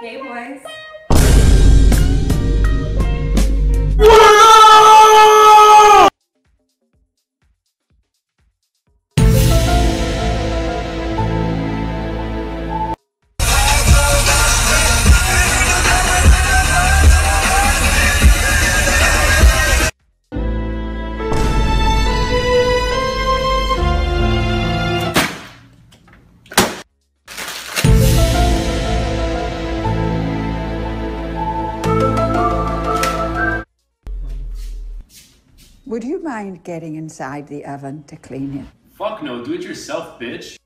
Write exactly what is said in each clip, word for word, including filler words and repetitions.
Hey boys. Would you mind getting inside the oven to clean it? Fuck no, do it yourself, bitch.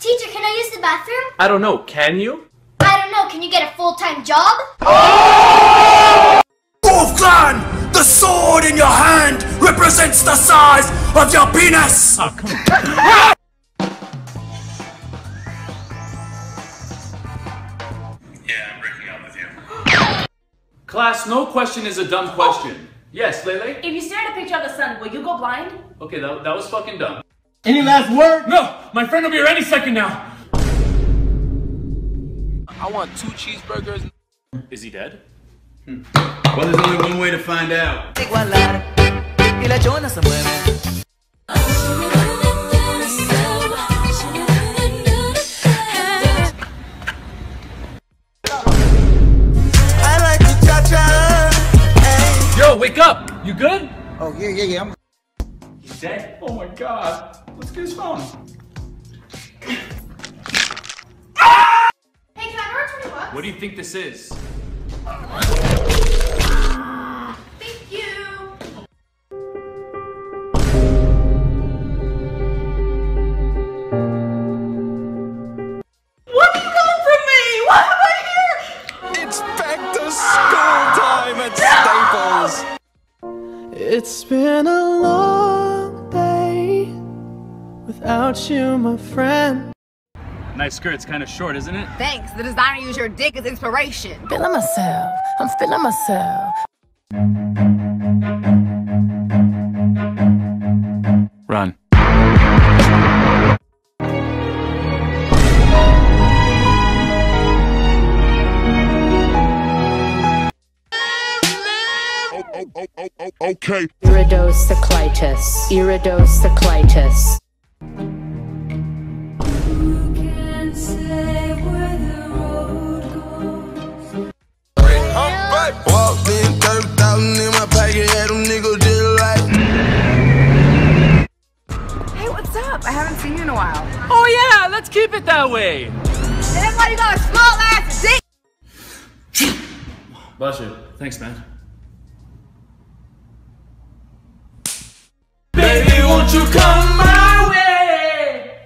Teacher, can I use the bathroom? I don't know, can you? I don't know, can you get a full-time job? Oh! Wolfgang, the sword in your hand represents the size of your penis! Oh, come on. Yeah, I'm breaking up with you. Class, no question is a dumb question. Oh. Yes, Lele? If you stare at a picture of the sun, will you go blind? Okay, that, that was fucking dumb. Any last word? No! My friend will be here any second now! I want two cheeseburgers. Is he dead? Hmm. Well, there's only one way to find out. Wake up! You good? Oh, yeah, yeah, yeah, I'm... He's dead? Oh my god. Let's get his phone. Ah! Hey, can I borrow twenty bucks? What do you think this is? Thank you! What do you want from me? Why am I here? It's back to school time at Staples! It's been a long day without you, my friend. Nice skirt's kind of short, isn't it? Thanks. The designer used your dick as inspiration. Feeling myself. I'm feeling myself. Run. Oh, oh, oh, okay. Iridocyclitis. Iridocyclitis. Who can say where the road goes? Humpback. Walked in, thirty thousand in my pocket, had them niggas just like. Hey, what's up? I haven't seen you in a while. Oh yeah, let's keep it that way. And everybody got a small ass dick. Bless you. Thanks, man. Baby, won't you come my way?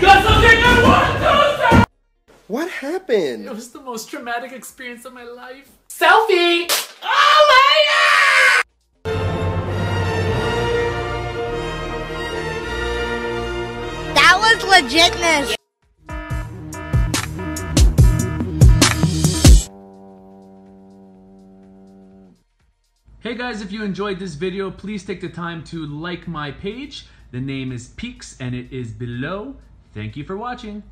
Got something I want to say! What happened? It was the most traumatic experience of my life. Selfie! Oh my god! That was legitness. Hey guys, if you enjoyed this video, please take the time to like my page. The name is Peaks and it is below. Thank you for watching.